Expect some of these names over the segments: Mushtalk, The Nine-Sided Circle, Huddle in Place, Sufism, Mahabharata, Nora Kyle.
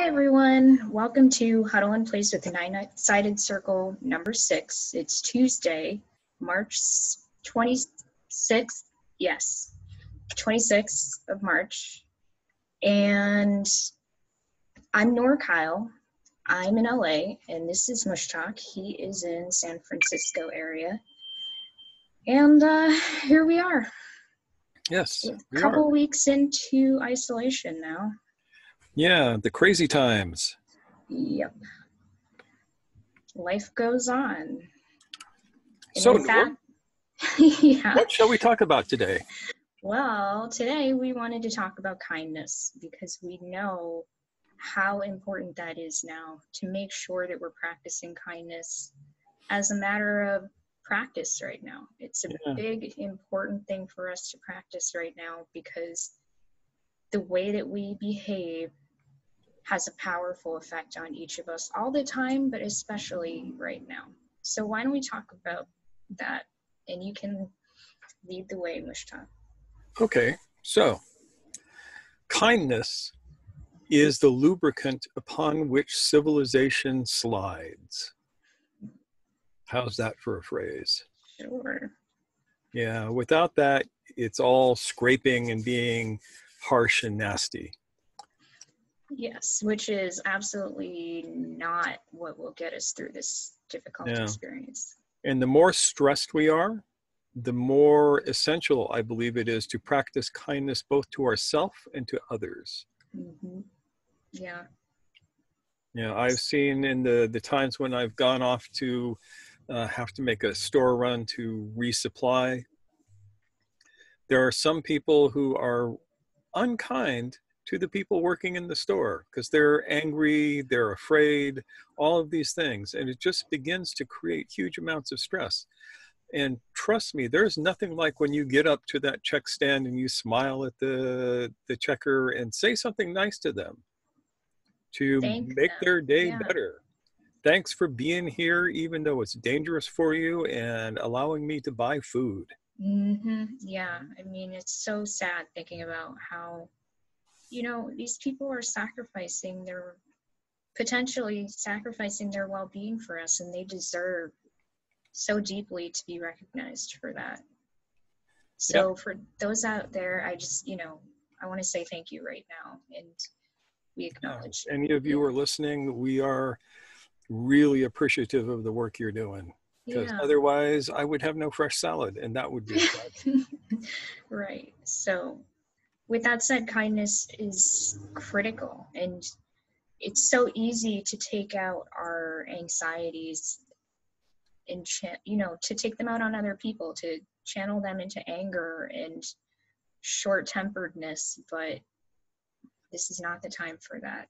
Hi everyone, welcome to Huddle in Place with the Nine-Sided Circle number 6. It's Tuesday, March 26th, yes, 26th of March. And I'm Nora Kyle, I'm in LA, and this is Mushtalk. He is in San Francisco area. And here we are. Yes, we are. A couple weeks into isolation now. Yeah, the crazy times. Yep. Life goes on. And so, what shall we talk about today? Well, today we wanted to talk about kindness because we know how important that is now to make sure that we're practicing kindness as a matter of practice right now. It's a big, important thing for us to practice right now because the way that we behave has a powerful effect on each of us all the time, but especially right now. So why don't we talk about that? And you can lead the way, Mushtalk. Okay, so kindness is the lubricant upon which civilization slides. How's that for a phrase? Sure. Yeah, without that, it's all scraping and being harsh and nasty. Yes, which is absolutely not what will get us through this difficult experience. And the more stressed we are, the more essential I believe it is to practice kindness both to ourselves and to others. Mm-hmm. Yeah. Yeah, I've seen in the times when I've gone off to have to make a store run to resupply, there are some people who are unkind to the people working in the store because they're angry, they're afraid, all of these things. And it just begins to create huge amounts of stress. And trust me, there's nothing like when you get up to that check stand and you smile at the checker and say something nice to them to make their day better. Thanks for being here, even though it's dangerous for you, and allowing me to buy food. Mm-hmm. Yeah, I mean, it's so sad thinking about how, you know, these people are sacrificing their, potentially sacrificing their well-being for us, and they deserve so deeply to be recognized for that. So for those out there, I just, you know, I want to say thank you right now, and we acknowledge. Any of you who are listening, we are really appreciative of the work you're doing. Because otherwise I would have no fresh salad, and that would be sad. Right. So with that said, kindness is critical, and it's so easy to take out our anxieties and, you know, to take them out on other people, to channel them into anger and short-temperedness, but this is not the time for that.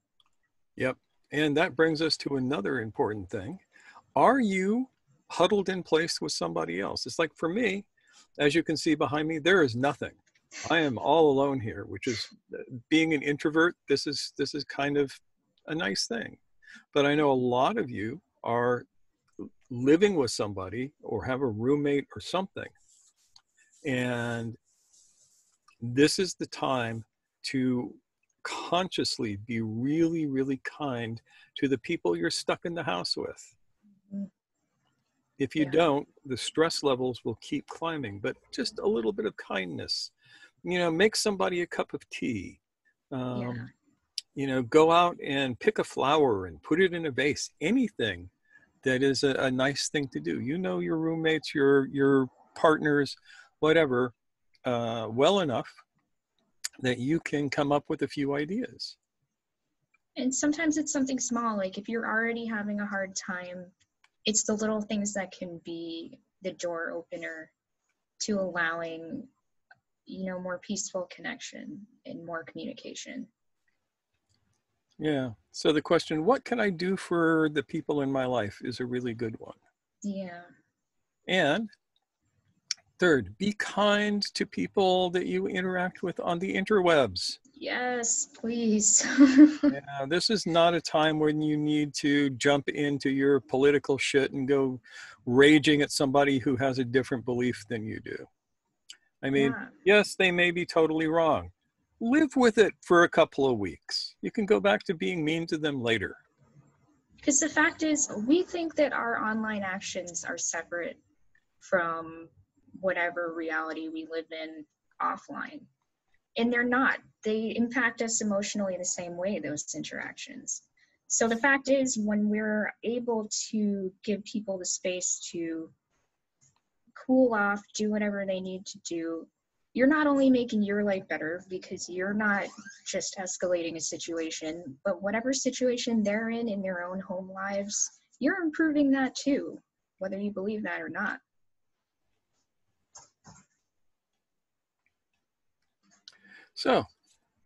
Yep. And that brings us to another important thing. Are you huddled in place with somebody else? It's like, for me, as you can see behind me, there is nothing. I am all alone here, which is, being an introvert, this is kind of a nice thing. But I know a lot of you are living with somebody or have a roommate or something. And this is the time to consciously be really, really kind to the people you're stuck in the house with. If you don't, the stress levels will keep climbing, but just a little bit of kindness, you know, make somebody a cup of tea, you know, go out and pick a flower and put it in a vase, anything that is a nice thing to do. You know, your roommates, your partners, whatever, well enough that you can come up with a few ideas. And sometimes it's something small, like if you're already having a hard time, it's the little things that can be the door opener to allowing, you know, more peaceful connection and more communication. Yeah. So the question, what can I do for the people in my life, is a really good one. Yeah. And third, be kind to people that you interact with on the interwebs. Yes, please. Yeah, this is not a time when you need to jump into your political shit and go raging at somebody who has a different belief than you do. I mean, yes, they may be totally wrong, live with it for a couple of weeks. You can go back to being mean to them later. Because the fact is, we think that our online actions are separate from whatever reality we live in offline. And they're not. They impact us emotionally the same way, those interactions. So the fact is, when we're able to give people the space to cool off, do whatever they need to do, you're not only making your life better because you're not just escalating a situation, but whatever situation they're in their own home lives, you're improving that too, whether you believe that or not. So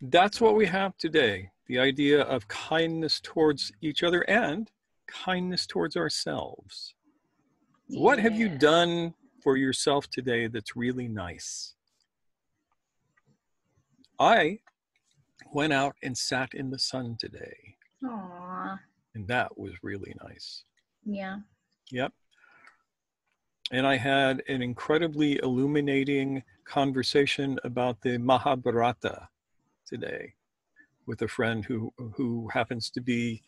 that's what we have today. The idea of kindness towards each other and kindness towards ourselves. Yeah. What have you done for yourself today that's really nice? I went out and sat in the sun today. Aww. And that was really nice. Yeah. Yep. And I had an incredibly illuminating conversation about the Mahabharata today with a friend who happens to be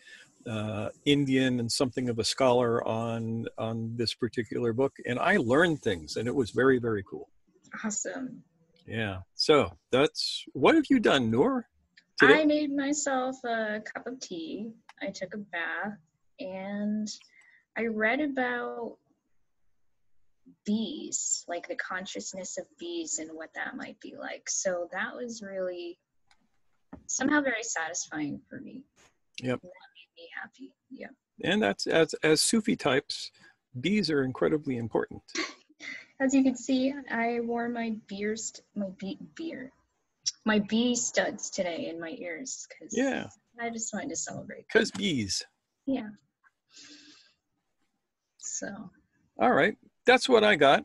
Indian and something of a scholar on this particular book. And I learned things, and it was very, very cool. Awesome. Yeah. So that's, what have you done, Noor? Today? I made myself a cup of tea. I took a bath, and I read about bees, like the consciousness of bees and what that might be like. So that was really somehow very satisfying for me. Yep. And that made me happy. Yeah. And that's, as Sufi types, bees are incredibly important. As you can see, I wore my bee studs today in my ears, because yeah, I just wanted to celebrate. Because bees. Yeah. So. All right. That's what I got.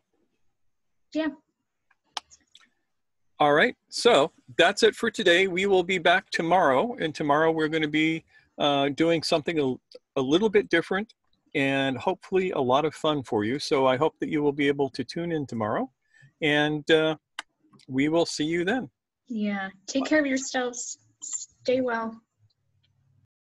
Yeah. All right. So that's it for today. We will be back tomorrow. And tomorrow we're going to be doing something a little bit different, and hopefully a lot of fun for you. So I hope that you will be able to tune in tomorrow, and we will see you then. Yeah. Take care of yourselves. Stay well.